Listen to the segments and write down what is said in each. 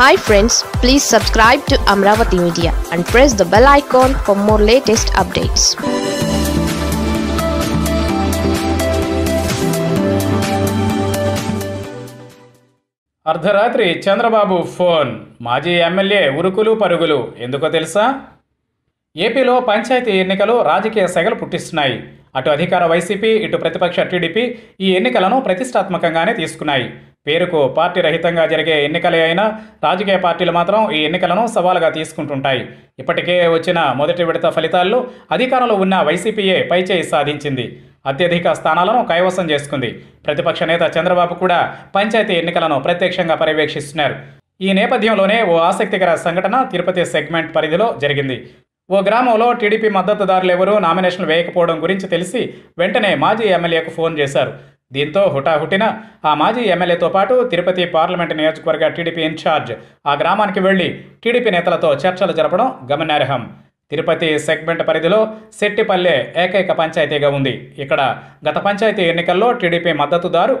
Hi friends, please subscribe to Amravati Media and press the bell icon for more latest updates. అర్ధరాత్రి Chandrababu phone. మాజీ MLA ఉరుకులు పరుగులు ఎందుకో తెలుసా? ఏపీలో పంచాయతీ ఎన్నికలు రాజకీయ సెగలు పుట్టిస్తున్నాయి. అటు అధికార వైసీపీ, ఇటు ప్రతిపక్ష టీడీపీ ఈ ఎన్నికలను ప్రతిష్టాత్మకంగానే తీసుకున్నాయి. పేరుకు పార్టీ రహితంగా జరిగే ఎన్నికలే అయినా రాజకీయ పార్టీలు మాత్రం ఈ ఎన్నికలను సవాలుగా తీసుకుంటుంటాయి. ఇప్పటికే వచ్చిన మొదటి విడత ఫలితాల్లో అధికారంలో ఉన్న వైసీపీయే పైచేయి సాధించింది, అత్యధిక స్థానాలను కైవసం చేసుకుంది. ప్రతిపక్ష నేత చంద్రబాబు కూడా పంచాయతీ ఎన్నికలను ప్రత్యక్షంగా పర్యవేక్షిస్తున్నారు. ఈ నేపథ్యంలోనే ఓ ఆసక్తికర సంఘటన తిరుపతి సెగ్మెంట్ పరిధిలో జరిగింది. ఓ గ్రామంలో టీడీపీ మద్దతుదారులెవరూ నామినేషన్లు వేయకపోవడం గురించి తెలిసి వెంటనే మాజీ ఎమ్మెల్యేకు ఫోన్ చేశారు. దీంతో హుటాహుటిన ఆ మాజీ ఎమ్మెల్యేతో పాటు తిరుపతి పార్లమెంటు నియోజకవర్గ టీడీపీ ఇన్ఛార్జ్ ఆ గ్రామానికి వెళ్లి టీడీపీ నేతలతో చర్చలు జరపడం గమనార్హం. తిరుపతి సెగ్మెంట్ పరిధిలో సెట్టిపల్లె ఏకైక పంచాయతీగా ఉంది. ఇక్కడ గత పంచాయతీ ఎన్నికల్లో టీడీపీ మద్దతుదారు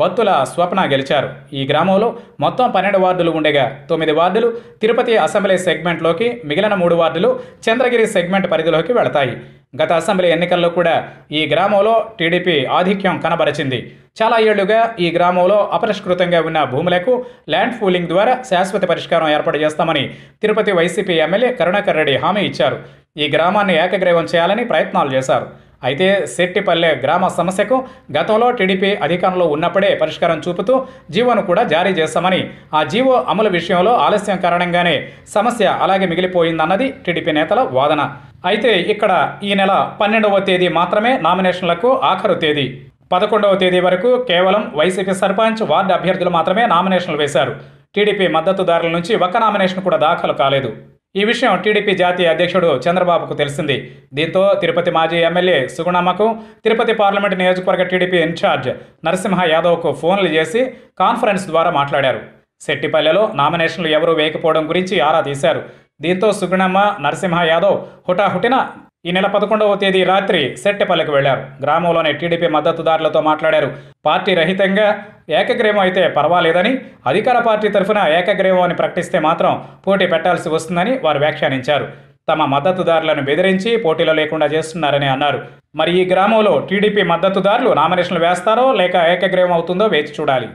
బత్తుల స్వప్న గెలిచారు. ఈ గ్రామంలో మొత్తం 12 వార్డులు ఉండగా 9 వార్డులు తిరుపతి అసెంబ్లీ సెగ్మెంట్లోకి, మిగిలిన 3 వార్డులు చంద్రగిరి సెగ్మెంట్ పరిధిలోకి వెళతాయి. గత అసెంబ్లీ ఎన్నికల్లో కూడా ఈ గ్రామంలో టీడీపీ ఆధిక్యం కనబరిచింది. చాలా ఏళ్లుగా ఈ గ్రామంలో అపరిష్కృతంగా ఉన్న భూములకు ల్యాండ్ పూలింగ్ ద్వారా శాశ్వత పరిష్కారం ఏర్పాటు చేస్తామని తిరుపతి వైసీపీ ఎమ్మెల్యే కరుణాకర్ రెడ్డి హామీ ఇచ్చారు. ఈ గ్రామాన్ని ఏకగ్రీవం చేయాలని ప్రయత్నాలు చేశారు. అయితే సెట్టిపల్లె గ్రామ సమస్యకు గతంలో టీడీపీ అధికారంలో ఉన్నప్పుడే పరిష్కారం చూపుతూ జీవోను కూడా జారీ చేస్తామని, ఆ జీవో అమలు విషయంలో ఆలస్యం కారణంగానే సమస్య అలాగే మిగిలిపోయిందన్నది టీడీపీ నేతల వాదన. అయితే ఇక్కడ ఈ నెల 12వ తేదీ మాత్రమే నామినేషన్లకు ఆఖరు తేదీ. 11వ తేదీ వరకు కేవలం వైసీపీ సర్పంచ్, వార్డు అభ్యర్థులు మాత్రమే నామినేషన్లు వేశారు. టీడీపీ మద్దతుదారుల నుంచి ఒక్క నామినేషన్ కూడా దాఖలు కాలేదు. ఈ విషయం టీడీపీ జాతీయ అధ్యక్షుడు చంద్రబాబుకు తెలిసింది. దీంతో తిరుపతి మాజీ ఎమ్మెల్యే సుగుణమ్మకు, తిరుపతి పార్లమెంటు నియోజకవర్గ టీడీపీ ఇన్ఛార్జ్ నరసింహ యాదవ్కు ఫోన్లు చేసి కాన్ఫరెన్స్ ద్వారా మాట్లాడారు. సెట్టిపల్లెలో నామినేషన్లు ఎవరూ వేయకపోవడం గురించి ఆరా తీశారు. దీంతో సుగుణమ్మ, నరసింహ యాదవ్ హుటాహుటిన ఈ నెల 11వ తేదీ రాత్రి సెట్టిపల్లెకు వెళ్లారు. గ్రామంలోని టీడీపీ మద్దతుదారులతో మాట్లాడారు. పార్టీ రహితంగా ఏకగ్రీవం అయితే పర్వాలేదని, అధికార పార్టీ తరఫున ఏకగ్రీవం అని ప్రకటిస్తే మాత్రం పోటీ పెట్టాల్సి వస్తుందని వారు వ్యాఖ్యానించారు. తమ మద్దతుదారులను బెదిరించి పోటీలో లేకుండా చేస్తున్నారని అన్నారు. మరి ఈ గ్రామంలో టీడీపీ మద్దతుదారులు నామినేషన్లు వేస్తారో లేక ఏకగ్రీవం అవుతుందో వేచి చూడాలి.